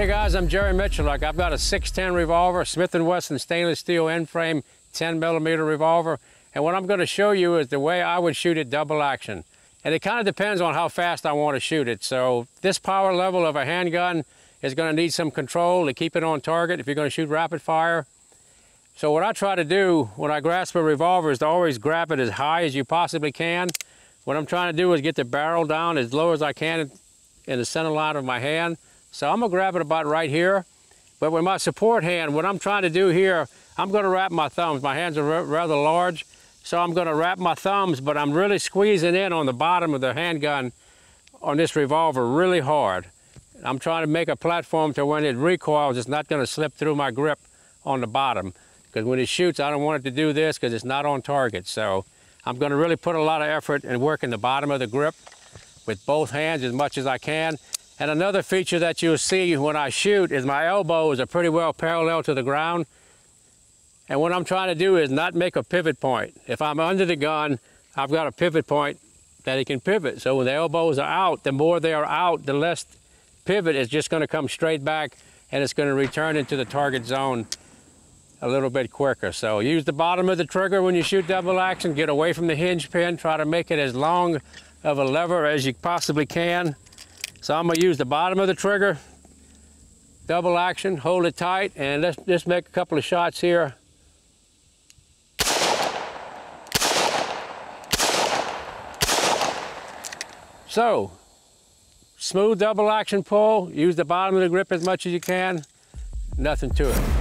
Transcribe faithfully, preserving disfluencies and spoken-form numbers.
Hey guys, I'm Jerry Miculek. I've got a six ten revolver, Smith and Wesson stainless steel end frame, ten millimeter revolver. And what I'm gonna show you is the way I would shoot it double action. And it kinda depends on how fast I wanna shoot it. So this power level of a handgun is gonna need some control to keep it on target if you're gonna shoot rapid fire. So what I try to do when I grasp a revolver is to always grab it as high as you possibly can. What I'm trying to do is get the barrel down as low as I can in the center line of my hand. So I'm gonna grab it about right here. But with my support hand, what I'm trying to do here, I'm gonna wrap my thumbs. My hands are rather large, so I'm gonna wrap my thumbs, but I'm really squeezing in on the bottom of the handgun on this revolver really hard. I'm trying to make a platform to when it recoils, it's not gonna slip through my grip on the bottom. Because when it shoots, I don't want it to do this because it's not on target. So I'm gonna really put a lot of effort and work in the bottom of the grip with both hands as much as I can. And another feature that you'll see when I shoot is my elbows are pretty well parallel to the ground. And what I'm trying to do is not make a pivot point. If I'm under the gun, I've got a pivot point that it can pivot. So when the elbows are out, the more they are out, the less pivot is just gonna come straight back and it's gonna return into the target zone a little bit quicker. So use the bottom of the trigger when you shoot double action, get away from the hinge pin, try to make it as long of a lever as you possibly can. So I'm gonna use the bottom of the trigger, double action, hold it tight, and let's just make a couple of shots here. So, smooth double action pull, use the bottom of the grip as much as you can, nothing to it.